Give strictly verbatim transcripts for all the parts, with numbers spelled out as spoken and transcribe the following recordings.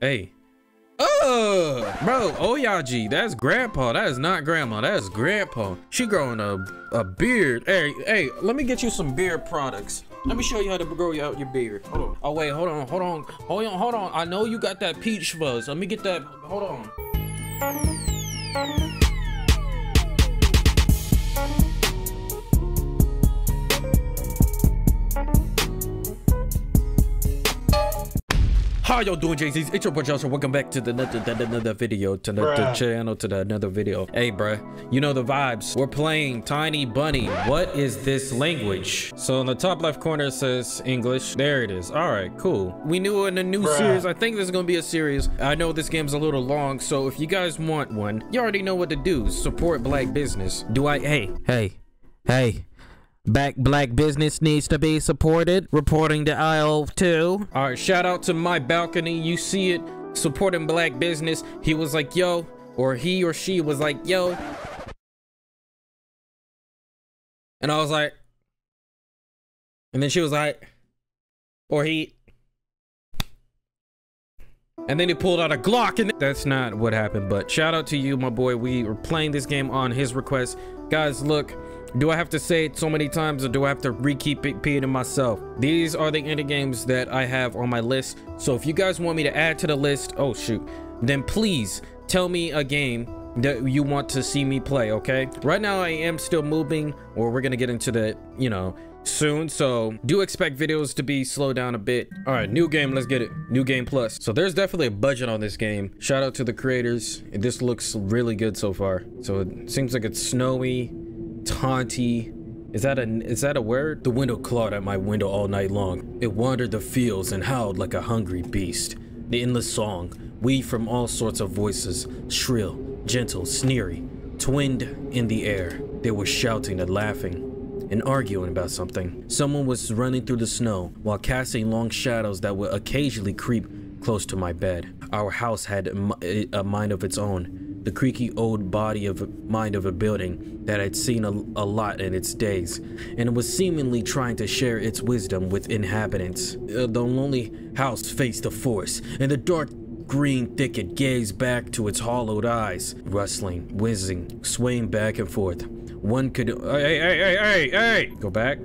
Hey. Oh, bro, Oyaji, that's grandpa. That is not grandma. That is grandpa. She growing a, a beard. Hey, hey, let me get you some beard products. Let me show you how to grow out your beard. Hold on. Oh, wait, hold on, hold on. Hold on, hold on. I know you got that peach fuzz. Let me get that. Hold on. How y'all doing, J Zs? It's your boy Joshua. Welcome back to the another, the, another video, to the, the channel, to the another video. Hey, bruh, you know the vibes. We're playing Tiny Bunny. What is this language? So in the top left corner it says English. There it is. All right, cool. We knew in a new bruh. series. I think this is gonna be a series. I know this game's a little long, so if you guys want one, you already know what to do. Support black business. Do I? Hey, hey, hey. Back black business needs to be supported. Reporting to aisle two. All right, shout out to my balcony. You see it, supporting black business. He was like, yo, or he or she was like, yo. And I was like, and then she was like, or he. And then he pulled out a Glock and that's not what happened, but shout out to you, my boy. We were playing this game on his request. Guys, look. Do I have to say it so many times or do I have to re-keep repeating myself? These are the indie games that I have on my list. So if you guys want me to add to the list, oh shoot, then please tell me a game that you want to see me play, okay? Right now I am still moving, or we're gonna get into that, you know, soon. So do expect videos to be slowed down a bit. All right, new game, let's get it. New game plus. So there's definitely a budget on this game. Shout out to the creators. This looks really good so far. So it seems like it's snowy. Taunty, is that a is that a word? The window clawed at my window all night long. It wandered the fields and howled like a hungry beast. The endless song, weaved from all sorts of voices, shrill, gentle, sneery, twinned in the air. They were shouting and laughing and arguing about something. Someone was running through the snow while casting long shadows that would occasionally creep close to my bed. Our house had a mind of its own. The creaky old body of mind of a building that had seen a, a lot in its days, and was seemingly trying to share its wisdom with inhabitants. Uh, the lonely house faced the forest, and the dark green thicket gazed back to its hollowed eyes, rustling, whizzing, swaying back and forth. One could hey hey hey hey hey go back.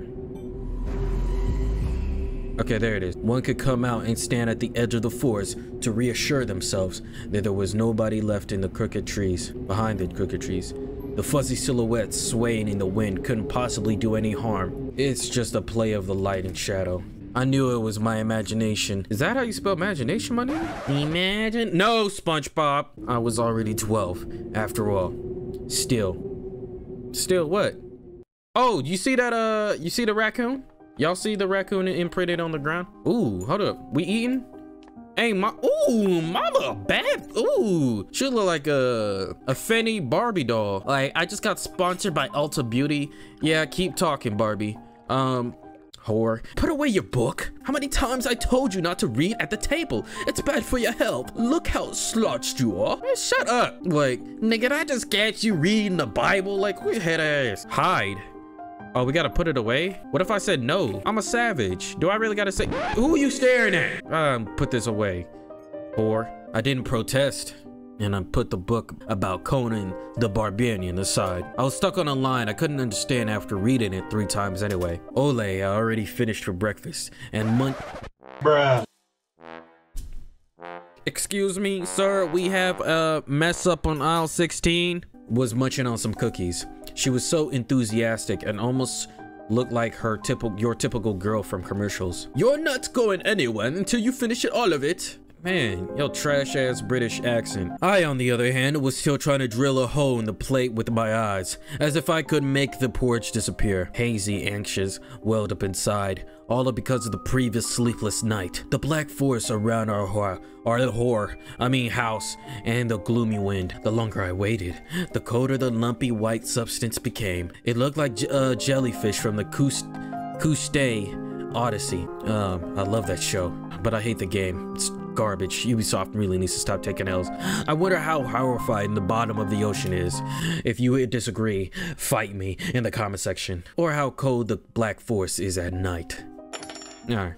Okay, there it is. One could come out and stand at the edge of the forest to reassure themselves that there was nobody left in the crooked trees, behind the crooked trees. The fuzzy silhouettes swaying in the wind couldn't possibly do any harm. It's just a play of the light and shadow. I knew it was my imagination. Is that how you spell imagination, my name? Imagine? No, SpongeBob. I was already twelve, after all. Still. Still what? Oh, you see that, uh, you see the raccoon? Y'all see the raccoon imprinted on the ground? Ooh, hold up. We eating? Hey, my, ooh, mama, bad, ooh. She look like a, a Fanny Barbie doll. Like, I just got sponsored by Ulta Beauty. Yeah, keep talking, Barbie. Um, whore. Put away your book. How many times I told you not to read at the table? It's bad for your health. Look how slouched you are. Hey, shut up. Like, nigga, I just catch you reading the Bible. Like, who your head ass? Hide. Oh, we gotta put it away? What if I said no? I'm a savage. Do I really gotta say? Who are you staring at? Um, put this away. Or I didn't protest. And I put the book about Conan the Barbarian aside. I was stuck on a line I couldn't understand after reading it three times anyway. Ole, I already finished for breakfast. And Mon- Bruh. Excuse me, sir. We have a mess up on aisle sixteen. Was munching on some cookies. She was so enthusiastic and almost looked like her typical your typical girl from commercials. You're not going anywhere until you finish it, all of it. Man, your trash ass British accent. I, on the other hand, was still trying to drill a hole in the plate with my eyes, as if I could make the porridge disappear. Hazy, anxious, welled up inside, all because of the previous sleepless night. The black forest around our whore, our whore, I mean house, and the gloomy wind. The longer I waited, the colder the lumpy white substance became. It looked like uh, jellyfish from the Kustay Odyssey. Um, I love that show, but I hate the game. It's garbage. Ubisoft really needs to stop taking L's. I wonder how horrifying the bottom of the ocean is. If you disagree, fight me in the comment section. Or how cold the black forest is at night. Alright.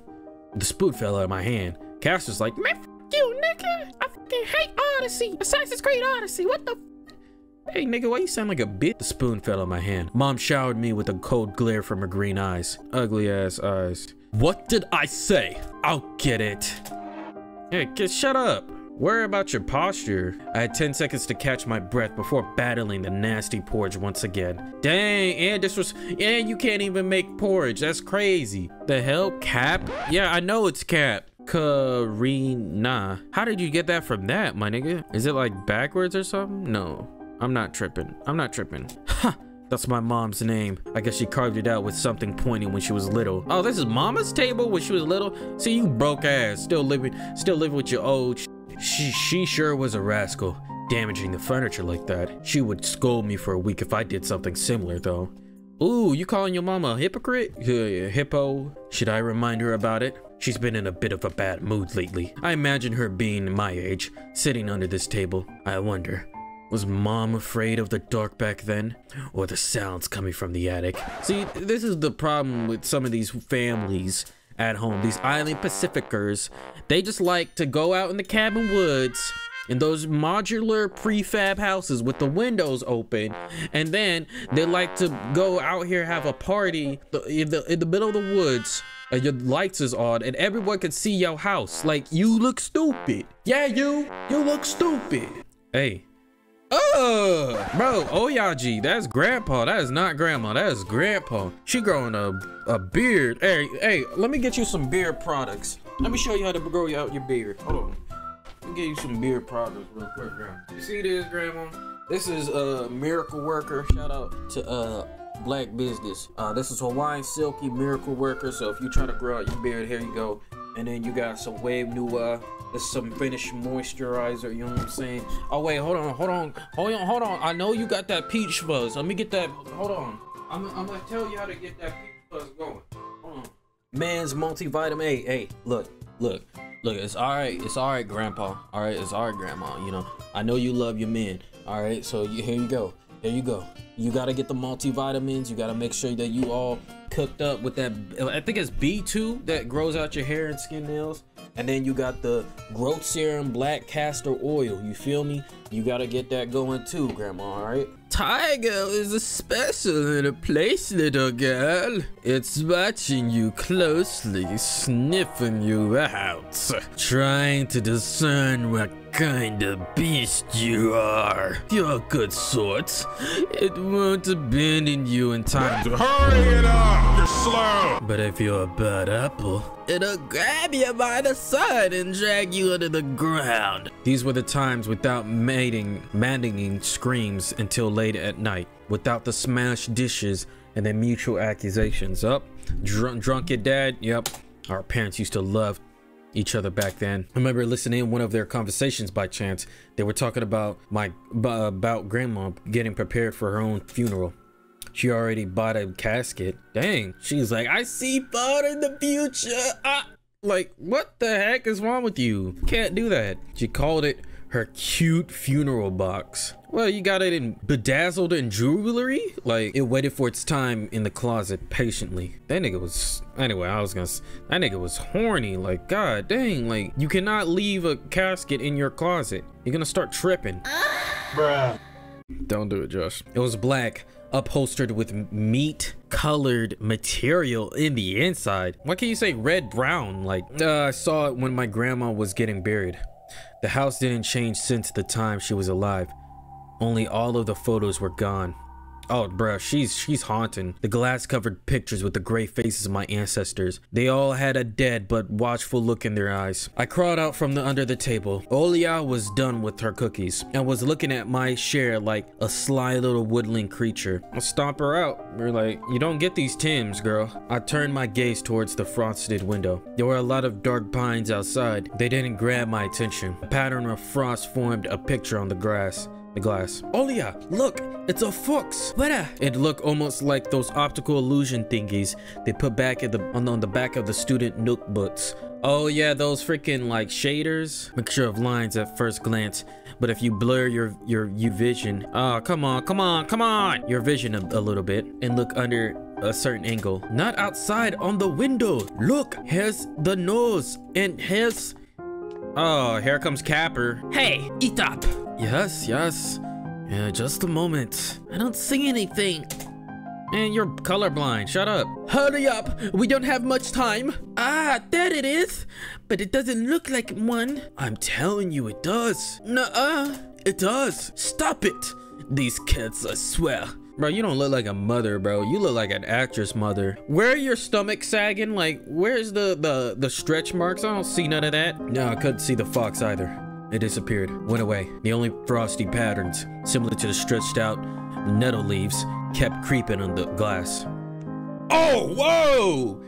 The spoon fell out of my hand. Caster's like, man, f you, nigga. Odyssey! Assassin's Creed Odyssey! What the f? Hey, nigga, why you sound like a bitch? The spoon fell on my hand. Mom showered me with a cold glare from her green eyes. Ugly ass eyes. What did I say? I'll get it. Hey, kid, shut up. Worry about your posture. I had ten seconds to catch my breath before battling the nasty porridge once again. Dang, and this was, and you can't even make porridge. That's crazy. The hell, Cap? Yeah, I know it's Cap. Karina. How did you get that from that, my nigga? Is it like backwards or something? No, I'm not tripping. I'm not tripping. Huh. That's my mom's name. I guess she carved it out with something pointy when she was little. Oh, this is mama's table when she was little? See, you broke ass. Still living, still living with your old sh She, she sure was a rascal, damaging the furniture like that. She would scold me for a week if I did something similar, though. Ooh, you calling your mama a hypocrite? Uh, hippo? Should I remind her about it? She's been in a bit of a bad mood lately. I imagine her being my age, sitting under this table. I wonder, was mom afraid of the dark back then? Or the sounds coming from the attic? See, this is the problem with some of these families at home, these island Pacificers. They just like to go out in the cabin woods in those modular prefab houses with the windows open, and then they like to go out here, have a party in the in the middle of the woods, and your lights is on and everyone can see your house. Like, you look stupid. Yeah, you you look stupid. Hey, oh bro, Oyaji, that's grandpa. That is not grandma, that is grandpa. She growing a a beard. Hey, hey, let me get you some beard products. Let me show you how to grow out your beard. Hold on, let me get you some beard products real quick, grandma. You see this, grandma? This is a uh, Miracle Worker. Shout out to uh Black Business. Uh this is Hawaiian Silky Miracle Worker. So if you try to grow out your beard, here you go. And then you got some Wave Nua. There's some finished moisturizer, you know what I'm saying? Oh wait, hold on, hold on, hold on, hold on. I know you got that peach fuzz. Let me get that. Hold on. I'm, I'm gonna tell you how to get that peach fuzz going. Hold on. Man's multivitamin. Hey, hey, look, look, look. It's all right. It's all right, Grandpa. All right, it's all right, Grandma. You know, I know you love your men. All right, so you, here you go. There you go. You gotta get the multivitamins. You gotta make sure that you all cooked up with that. I think it's B two that grows out your hair and skin nails. And then you got the growth serum, black castor oil. You feel me? You gotta get that going too, Grandma, all right? Tiger is a special little place, little girl. It's watching you closely, sniffing you out, trying to discern what kind of beast you are. You're a good sort. It won't abandon you in time to hurry it up. You're slow. But if you're a bad apple, it'll grab you by the side and drag you under the ground. These were the times without mating, maddening screams until late at night, without the smashed dishes and their mutual accusations. Up, oh, drunk, drunk your dad. Yep, our parents used to love each other back then. I remember listening in one of their conversations by chance. They were talking about my about grandma getting prepared for her own funeral. She already bought a casket. Dang, she's like, I see far in the future. Ah, like, what the heck is wrong with you? Can't do that. She called it her cute funeral box. Well, you got it in bedazzled in jewelry. Like, it waited for its time in the closet patiently. That nigga was, anyway, I was gonna, that nigga was horny. Like, god dang, like, you cannot leave a casket in your closet. You're gonna start tripping. Bruh. Don't do it, Josh. It was black, upholstered with meat colored material in the inside. Why can't you say red brown? Like, uh, I saw it when my grandma was getting buried. The house didn't change since the time she was alive. Only all of the photos were gone. Oh, bruh, she's she's haunting. The glass-covered pictures with the gray faces of my ancestors. They all had a dead but watchful look in their eyes. I crawled out from the under the table. Olia was done with her cookies and was looking at my share like a sly little woodland creature. I'll stomp her out. We're like, you don't get these Tims, girl. I turned my gaze towards the frosted window. There were a lot of dark pines outside. They didn't grab my attention. A pattern of frost formed a picture on the grass. The glass. Olia, look, it's a fox. What a? It looked almost like those optical illusion thingies they put back at the on, on the back of the student notebooks. Oh yeah, those freaking like shaders. Mixture of lines at first glance, but if you blur your your you vision, ah, oh, come on, come on, come on, your vision a, a little bit and look under a certain angle. Not outside on the window. Look, here's the nose and here's Oh, here comes Capper. Hey, eat up. Yes, yes. Yeah, just a moment. I don't see anything. Man, you're colorblind. Shut up. Hurry up. We don't have much time. Ah, there it is. But it doesn't look like one. I'm telling you, it does. Nuh-uh. It does. Stop it. These kids, I swear. Bro, you don't look like a mother, bro. You look like an actress mother. Where are your stomach sagging? Like, where's the, the, the stretch marks? I don't see none of that. No, I couldn't see the fox either. It disappeared, went away. The only frosty patterns, similar to the stretched out nettle leaves, kept creeping on the glass. Oh, whoa!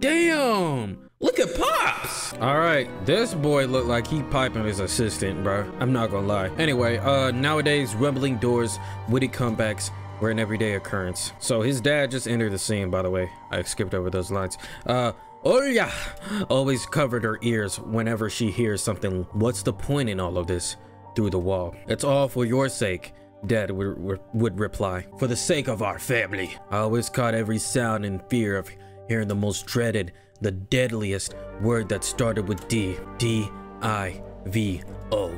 Damn! Look at Pops! All right, this boy looked like he piping his assistant, bro. I'm not gonna lie. Anyway, uh, nowadays, rumbling doors, witty comebacks, were an everyday occurrence. So his dad just entered the scene, by the way. I skipped over those lines. Uh, Oh yeah, always covered her ears whenever she hears something. What's the point in all of this? Through the wall. It's all for your sake, Dad would, would reply. For the sake of our family. I always caught every sound in fear of hearing the most dreaded, the deadliest word that started with D. D I V O.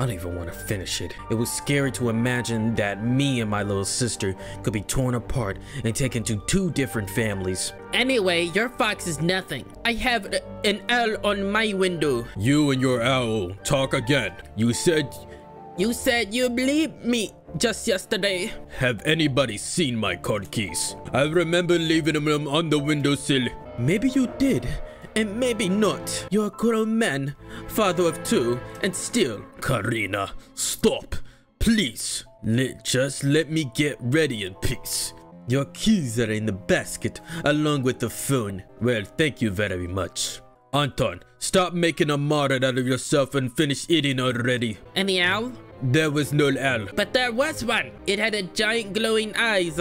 I don't even want to finish it. It was scary to imagine that me and my little sister could be torn apart and taken to two different families. Anyway, your fox is nothing. I have an owl on my window. You and your owl, talk again. You said... You said you believed me just yesterday. Have anybody seen my card keys? I remember leaving them on the windowsill. Maybe you did. And maybe not. You're a grown man, father of two, and still. Karina, stop. Please. Let, just let me get ready in peace. Your keys are in the basket, along with the phone. Well, thank you very much. Anton, stop making a martyr out of yourself and finish eating already. Any owl? There was no owl. But there was one. It had a giant glowing eyes.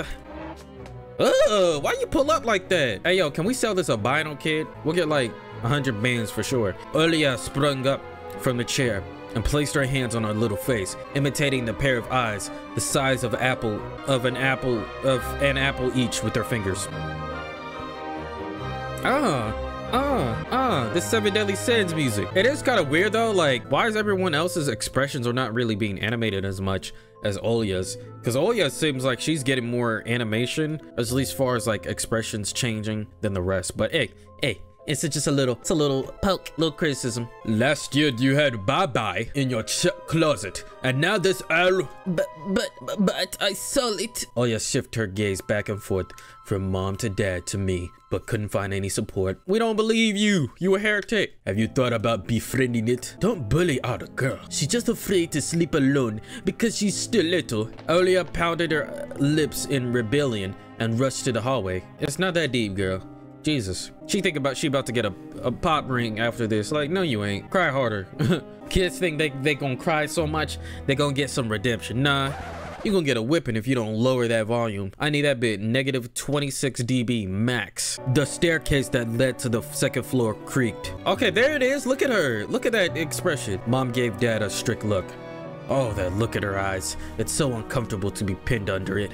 Ugh, why you pull up like that? Hey, yo, can we sell this albino kid? We'll get like a hundred bands for sure. Ulia sprung up from the chair and placed her hands on her little face, imitating the pair of eyes, the size of apple, of an apple, of an apple each with her fingers. Ah. Ah, ah, this Seven Deadly Sins music. It is kind of weird though, like, why is everyone else's expressions are not really being animated as much as Olia's? Because Olia seems like she's getting more animation, at least far as like expressions changing than the rest. But hey, hey, it's just a little, it's a little poke, little criticism. Last year you had bye-bye in your ch closet, and now this owl. But, but, but I saw it. Olia shifted her gaze back and forth from mom to dad to me, but couldn't find any support. We don't believe you. You a heretic. Have you thought about befriending it? Don't bully out a girl. She's just afraid to sleep alone because she's still little. Olia pounded her lips in rebellion and rushed to the hallway. It's not that deep, girl. Jesus. She think about she about to get a, a pop ring after this. Like, no, you ain't. Cry harder. Kids think they, they gonna cry so much, they gonna get some redemption. Nah. You're gonna get a whipping if you don't lower that volume. I need that bit negative twenty-six D B max. The staircase that led to the second floor creaked. Okay, there it is. Look at her. Look at that expression. Mom gave Dad a strict look. Oh, that look at her eyes. It's so uncomfortable to be pinned under it.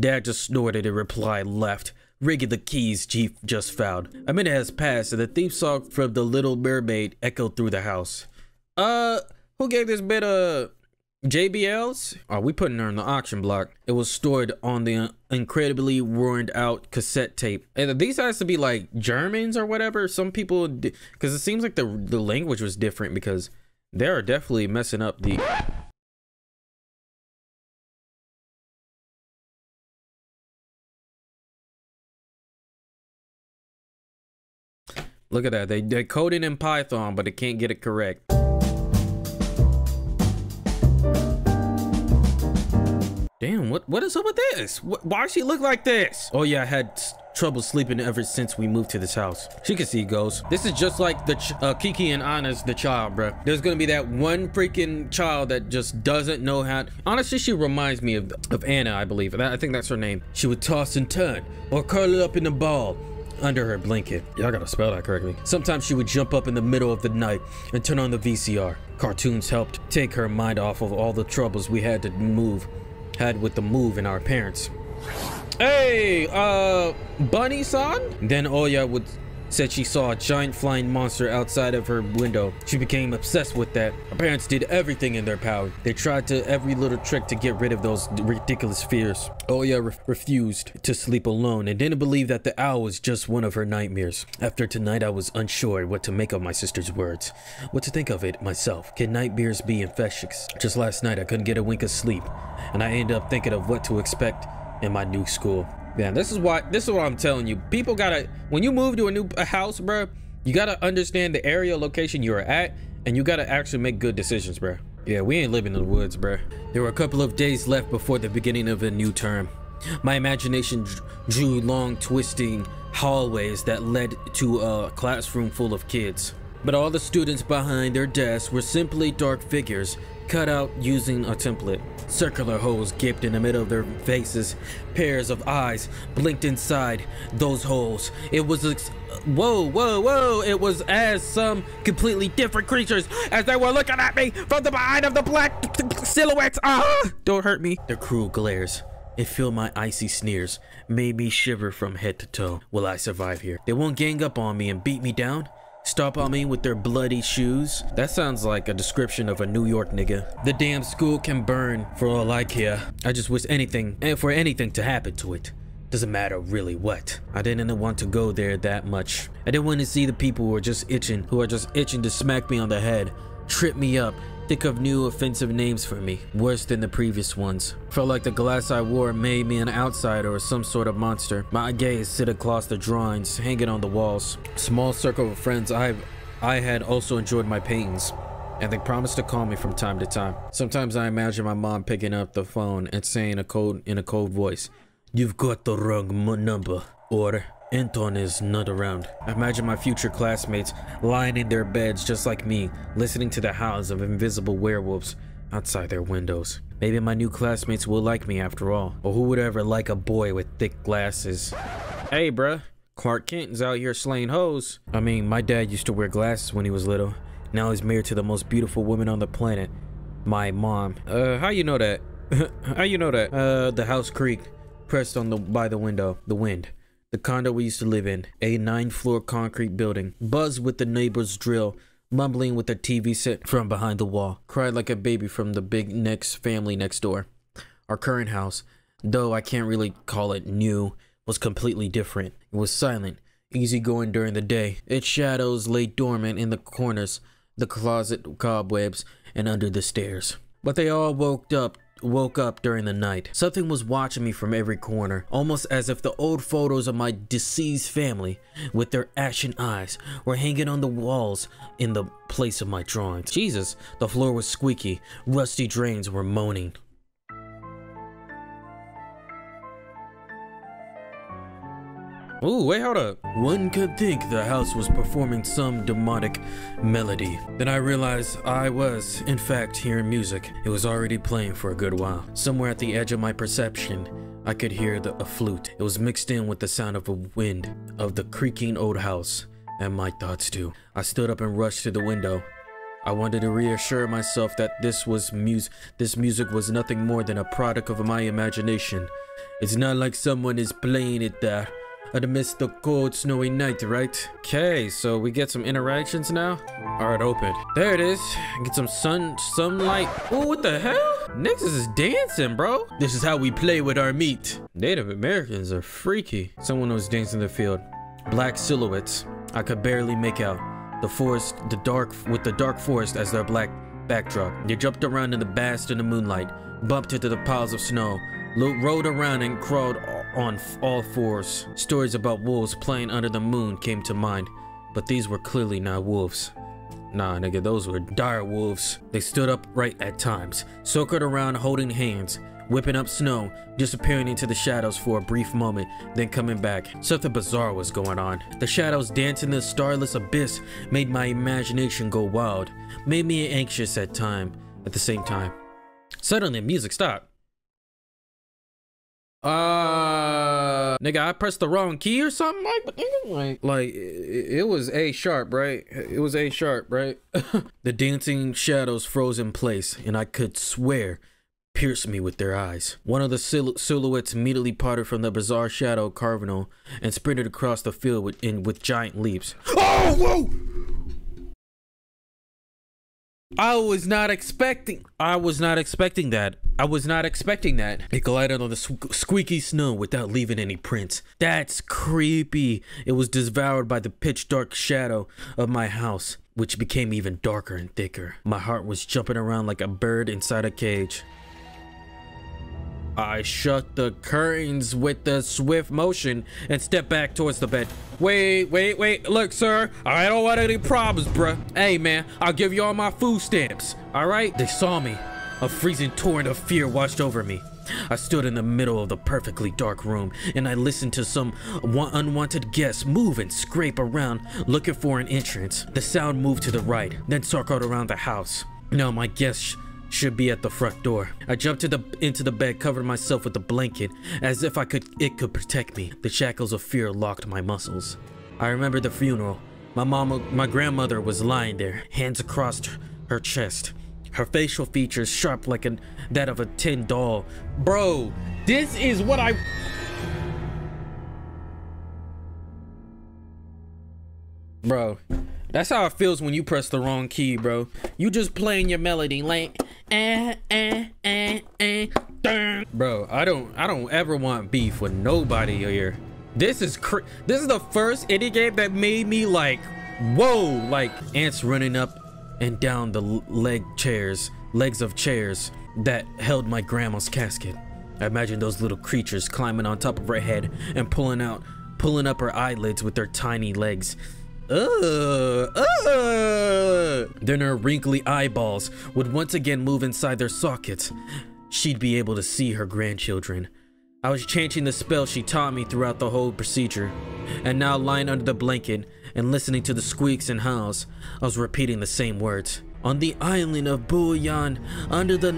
Dad just snorted and replied left, rigging the keys Chief just found. A minute has passed and the theme song from The Little Mermaid echoed through the house. Uh, who gave this bit of... J B Ls? Are we putting her in the auction block? It was stored on the incredibly worn out cassette tape. And these has to be like Germans or whatever. Some people, because it seems like the, the language was different, because they are definitely messing up the... Look at that. They, they code it in Python, but they can't get it correct. Damn, what, what is up with this? What, why does she look like this? Oh yeah, I had trouble sleeping ever since we moved to this house. She can see ghosts. This is just like the ch uh, Kiki and Anna's The Child, bro. There's gonna be that one freaking child that just doesn't know how to... Honestly, she reminds me of, of Anna, I believe. That, I think that's her name. She would toss and turn or curl it up in a ball under her blanket. Y'all gotta spell that correctly. Sometimes she would jump up in the middle of the night and turn on the V C R. Cartoons helped take her mind off of all the troubles we had to move. had with the move in our parents. Hey, uh, Bunny-san? Then Olia would said she saw a giant flying monster outside of her window. She became obsessed with that. Her parents did everything in their power. They tried to every little trick to get rid of those ridiculous fears. Oya re refused to sleep alone and didn't believe that the owl was just one of her nightmares. After tonight, I was unsure what to make of my sister's words. What to think of it myself. Can nightmares be infectious? Just last night, I couldn't get a wink of sleep, and I ended up thinking of what to expect in my new school. Man, this is why this is what I'm telling you. People gotta, when you move to a new a house, bro, you gotta understand the area, location you're at, and you gotta actually make good decisions, bro. Yeah, we ain't living in the woods, bro. There were a couple of days left before the beginning of a new term. My imagination drew long, twisting hallways that led to a classroom full of kids. But all the students behind their desks were simply dark figures cut out using a template. Circular holes gaped in the middle of their faces. Pairs of eyes blinked inside those holes. It was ex whoa, whoa, whoa. It was as some completely different creatures as they were looking at me from the behind of the black silhouettes. Ah, don't hurt me. Their cruel glares. It filled my icy sneers, made me shiver from head to toe. Will I survive here? They won't gang up on me and beat me down? Stomp on me with their bloody shoes? That sounds like a description of a New York nigga. The damn school can burn for all I care. I just wish anything and for anything to happen to it. Doesn't matter really what. I didn't want to go there that much. I didn't want to see the people who are just itching, who are just itching to smack me on the head, trip me up, think of new offensive names for me, worse than the previous ones. Felt like the glass I wore made me an outsider or some sort of monster. My gaze sit across the drawings hanging on the walls. Small circle of friends. I I had also enjoyed my paintings, and they promised to call me from time to time. Sometimes I imagine my mom picking up the phone and saying a cold in a cold voice, "You've got the wrong number," or "Anton is not around." I imagine my future classmates lying in their beds just like me, listening to the howls of invisible werewolves outside their windows. Maybe my new classmates will like me after all. Or who would ever like a boy with thick glasses? Hey, bruh. Clark Kent's out here slaying hoes. I mean, my dad used to wear glasses when he was little. Now he's married to the most beautiful woman on the planet, my mom. Uh, how you know that? How you know that? Uh, the house creaked, pressed on the by the window. The wind. The condo we used to live in, a nine-floor concrete building, buzzed with the neighbor's drill, mumbling with a T V set from behind the wall, cried like a baby from the big next family next door. Our current house, though I can't really call it new, was completely different. It was silent, easygoing during the day. Its shadows lay dormant in the corners, the closet cobwebs, and under the stairs. But they all woke up woke up during the night. Something was watching me from every corner, almost as if the old photos of my deceased family with their ashen eyes were hanging on the walls in the place of my drawings. Jesus, the floor was squeaky. Rusty drains were moaning. Ooh, wait, hold up. One could think the house was performing some demonic melody. Then I realized I was, in fact, hearing music. It was already playing for a good while. Somewhere at the edge of my perception, I could hear the, a flute. It was mixed in with the sound of a wind, of the creaking old house, and my thoughts too. I stood up and rushed to the window. I wanted to reassure myself that this was mus- this music was nothing more than a product of my imagination. It's not like someone is playing it there. Amidst the cold, snowy night, right? Okay, so we get some interactions now. All right, open. There it is. Get some sun, sunlight. Oh, what the hell? Nexus is dancing, bro. This is how we play with our meat. Native Americans are freaky. Someone was dancing in the field. Black silhouettes I could barely make out. The forest, the dark, with the dark forest as their black backdrop. They jumped around in the bast in the moonlight, bumped into the piles of snow, rode around and crawled on all fours. Stories about wolves playing under the moon came to mind, but these were clearly not wolves. Nah, nigga, those were dire wolves. They stood upright at times, circled around holding hands, whipping up snow, disappearing into the shadows for a brief moment, then coming back. Something bizarre was going on. The shadows dancing in the starless abyss made my imagination go wild, made me anxious at time, at the same time. Suddenly, music stopped. Uh, nigga, I pressed the wrong key or something, like, but anyway, like, it, it was A sharp, right? It was A sharp, right? The dancing shadows froze in place, and I could swear pierced me with their eyes. One of the sil silhouettes immediately parted from the bizarre shadow carvenal and sprinted across the field with, in, with giant leaps. Oh, whoa! I was not expecting, I was not expecting that. I was not expecting that. It glided on the squeaky snow without leaving any prints. That's creepy. It was devoured by the pitch dark shadow of my house, which became even darker and thicker. My heart was jumping around like a bird inside a cage. I shut the curtains with a swift motion and stepped back towards the bed. Wait, wait, wait. Look, sir, I don't want any problems, bruh. Hey, man, I'll give you all my food stamps, all right? They saw me. A freezing torrent of fear washed over me. I stood in the middle of the perfectly dark room, and I listened to some unwanted guests move and scrape around, looking for an entrance. The sound moved to the right, then circled around the house. Now my guests should be at the front door. I jumped to the, into the bed, covered myself with a blanket, as if I could, it could protect me. The shackles of fear locked my muscles. I remembered the funeral. My mama, my grandmother was lying there, hands across her chest. Her facial features sharp like an, that of a tin doll. Bro, this is what I... Bro, that's how it feels when you press the wrong key, bro. You just playing your melody like... Eh, eh, eh, eh, bro, I don't, I don't ever want beef with nobody here. This is cr this is the first indie game that made me like, whoa, like ants running up and down the leg chairs, legs of chairs that held my grandma's casket. I imagined those little creatures climbing on top of her head and pulling out, pulling up her eyelids with their tiny legs. Uh, uh. Then her wrinkly eyeballs would once again move inside their sockets. She'd be able to see her grandchildren. I was chanting the spell she taught me throughout the whole procedure, and now lying under the blanket and listening to the squeaks and howls, I was repeating the same words. On the island of Buyan, under the...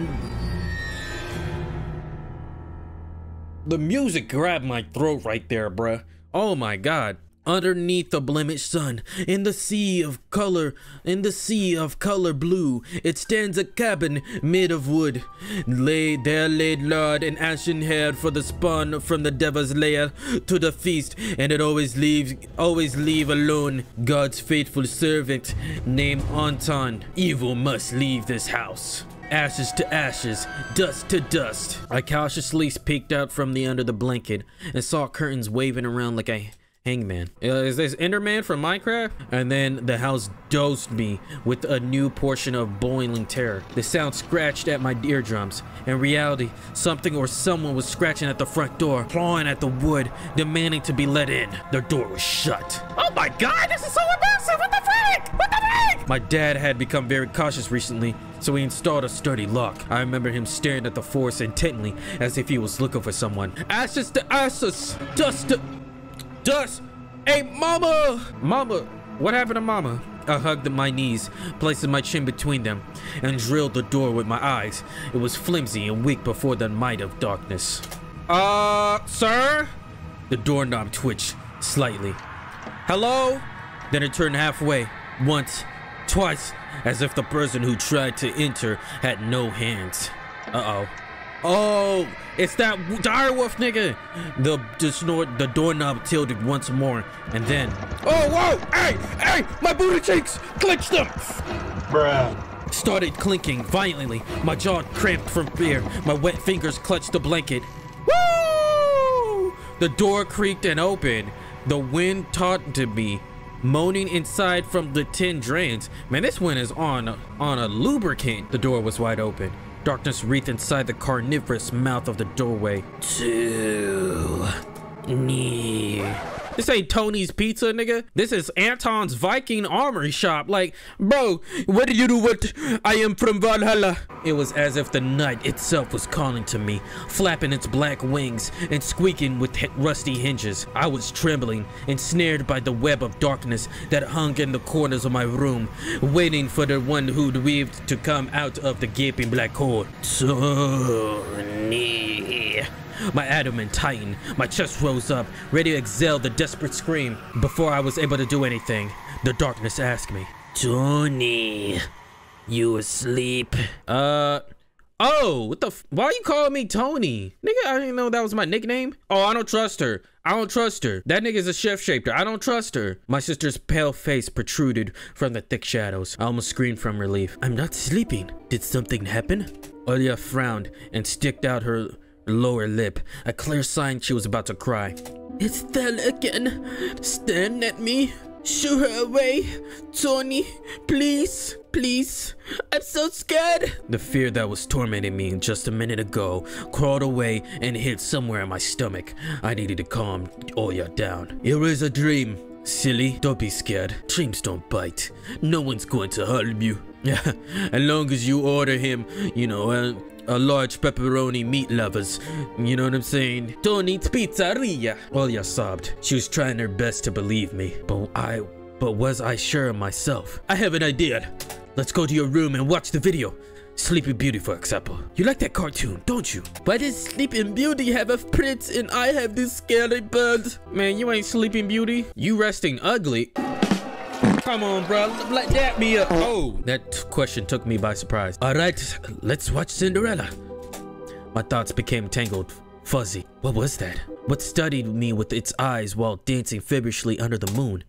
The music grabbed my throat right there, bruh. Oh my god. Underneath the blemished sun, in the sea of color, in the sea of color blue, it stands a cabin made of wood. Lay there laid lard and ashen hair for the spawn from the devil's lair to the feast, and it always leaves, always leave alone. God's faithful servant named Anton. Evil must leave this house. Ashes to ashes, dust to dust. I cautiously peeked out from the under the blanket and saw curtains waving around like a hangman. Uh, is this Enderman from Minecraft? And then the house dosed me with a new portion of boiling terror. The sound scratched at my eardrums. In reality, something or someone was scratching at the front door, clawing at the wood, demanding to be let in. The door was shut. Oh my god, this is so impressive! What the frick? What the frick? My dad had become very cautious recently, so he installed a sturdy lock. I remember him staring at the forest intently as if he was looking for someone. Ashes to ashes, dust to... Dust! Hey, mama! Mama, what happened to mama? I hugged my knees, placing my chin between them, and drilled the door with my eyes. It was flimsy and weak before the might of darkness. Uh, sir? The doorknob twitched slightly. Hello? Then it turned halfway, once, twice, as if the person who tried to enter had no hands. Uh-oh. Oh, it's that direwolf nigga. The, the snort, the doorknob tilted once more, and then... Oh, whoa! Hey, hey! My booty cheeks! Clench them! Bruh. Started clinking violently. My jaw cramped from fear. My wet fingers clutched the blanket. Woo! The door creaked and opened. The wind taunted me, moaning inside from the tin drains. Man, this wind is on, on a lubricant. The door was wide open. Darkness wreathed inside the carnivorous mouth of the doorway. Two. Nee. This ain't Tony's Pizza, nigga. This is Anton's Viking Armory Shop. Like, bro, what did you do with I am from Valhalla? It was as if the night itself was calling to me, flapping its black wings and squeaking with rusty hinges. I was trembling, ensnared by the web of darkness that hung in the corners of my room, waiting for the one who'd weaved to come out of the gaping black hole. Tony. My abdomen tightened, my chest rose up, ready to exhale the desperate scream. Before I was able to do anything, the darkness asked me, Tony, you asleep? Uh, Oh, what the f why you calling me Tony? Nigga, I didn't know that was my nickname. Oh, I don't trust her. I don't trust her. That nigga's a chef shaper. I don't trust her. My sister's pale face protruded from the thick shadows. I almost screamed from relief. I'm not sleeping. Did something happen? Olya frowned and sticked out her lower lip, a clear sign she was about to cry. It's Thel again. Stand at me. Shoo her away, Tony, please, please, I'm so scared. The fear that was tormenting me just a minute ago crawled away and hid somewhere in my stomach. I needed to calm Olya down. It was a dream, silly. Don't be scared, dreams don't bite. No one's going to harm you. As long as you order him, you know, uh, a large pepperoni meat lovers, you know what I'm saying? Don't eat pizzeria. Olya sobbed. She was trying her best to believe me, but I, but was I sure of myself? I have an idea. Let's go to your room and watch the video. Sleeping Beauty, for example. You like that cartoon, don't you? Why does Sleeping Beauty have a prince and I have this scary bird? Man, you ain't Sleeping Beauty. You resting ugly. Come on, bro. Let that be a... Oh, that question took me by surprise. All right, let's watch Cinderella. My thoughts became tangled, fuzzy. What was that? What studied me with its eyes while dancing feverishly under the moon?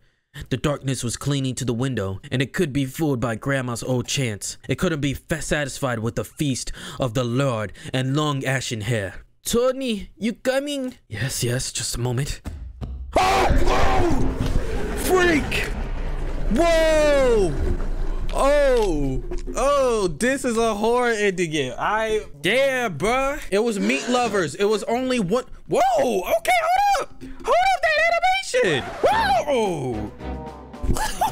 The darkness was clinging to the window, and it could be fooled by Grandma's old chants. It couldn't be satisfied with the feast of the lard and long ashen hair. Tony, you coming? Yes, yes, just a moment. Oh, whoa! Freak! Whoa! Oh! Oh, this is a horror ending game. I... Damn, bruh. It was meat lovers. It was only one... Whoa! Okay, hold up! Hold up that animation! Whoa!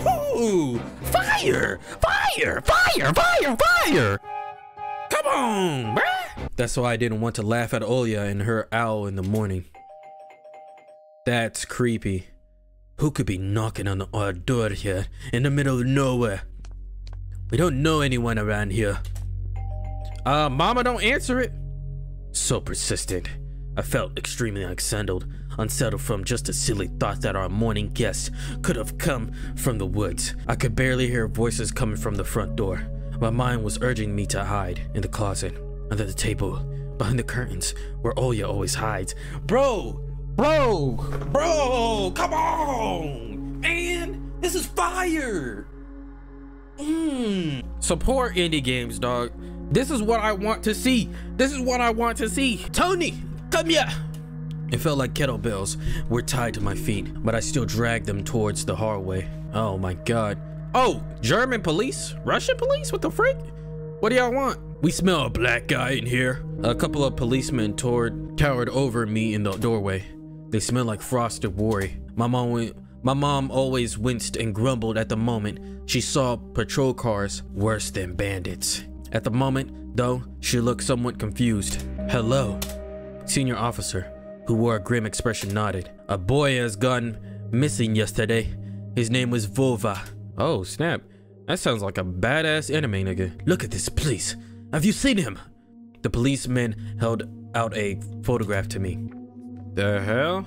Whoa! Fire! Fire! Fire! Fire! Fire! Come on, bruh! That's why I didn't want to laugh at Olya and her owl in the morning. That's creepy. Who could be knocking on our door here, in the middle of nowhere? We don't know anyone around here. Uh, Mama, don't answer it. So persistent. I felt extremely unsettled, unsettled from just a silly thought that our morning guest could have come from the woods. I could barely hear voices coming from the front door. My mind was urging me to hide in the closet, under the table, behind the curtains, where Olya always hides. Bro! Bro, bro, come on, man, this is fire. Mm. Support indie games, dog. This is what I want to see. This is what I want to see. Tony, come here. It felt like kettlebells were tied to my feet, but I still dragged them towards the hallway. Oh my God. Oh, German police, Russian police, what the frick? What do y'all want? We smell a black guy in here. A couple of policemen toward, towered over me in the doorway. They smelled like frosted worry. My mom, my mom always winced and grumbled at the moment she saw patrol cars worse than bandits. At the moment, though, she looked somewhat confused. Hello. Senior officer, who wore a grim expression, nodded. A boy has gone missing yesterday. His name was Vova. Oh, snap. That sounds like a badass enemy, nigga. Look at this, please. Have you seen him? The policeman held out a photograph to me. The hell?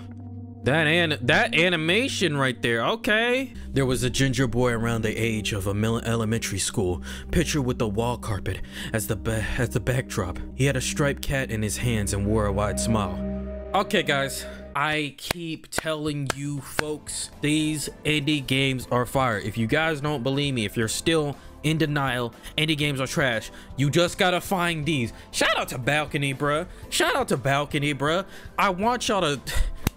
That an that animation right there, okay. There was a ginger boy around the age of a middle elementary school, pictured with the wall carpet as the, ba as the backdrop. He had a striped cat in his hands and wore a wide smile. Okay, guys. I keep telling you folks, these indie games are fire. If you guys don't believe me, if you're still in denial, indie games are trash, you just gotta find these. Shout out to Balcony, bruh. Shout out to Balcony, bruh. I want y'all to,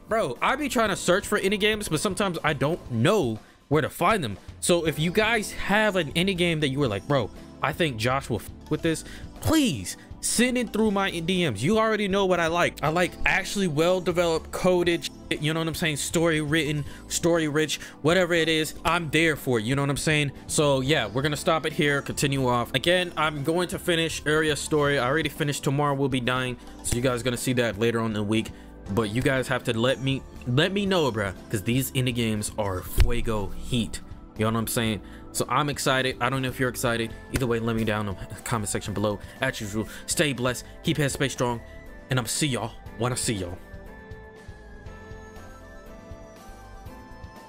bro, I be trying to search for indie games, but sometimes I don't know where to find them. So if you guys have an indie game that you were like, bro, I think Josh will f with this, please send it through my D Ms. You already know what I like. I like actually well-developed, coded shit, you know what I'm saying? Story written, story rich, whatever it is, I'm there for it, you know what I'm saying? So yeah, we're gonna stop it here, continue off. Again, I'm going to finish Aria's story. I already finished Tomorrow Will Be Dying, so you guys are gonna see that later on in the week. But you guys have to let me, let me know, bruh, because these indie games are fuego heat. You know what I'm saying? So I'm excited. I don't know if you're excited. Either way, let me down in the comment section below. As usual, stay blessed, keep head space strong, and I'm see y'all when I see y'all.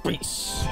Peace.